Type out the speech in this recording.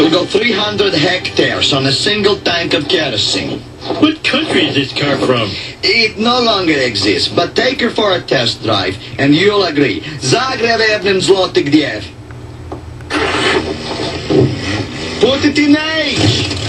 She'll go 300 hectares on a single tank of kerosene. What country is this car from? It no longer exists, but take her for a test drive, and you'll agree. Zagreb Evnim Zlotikdiev. Put it in H!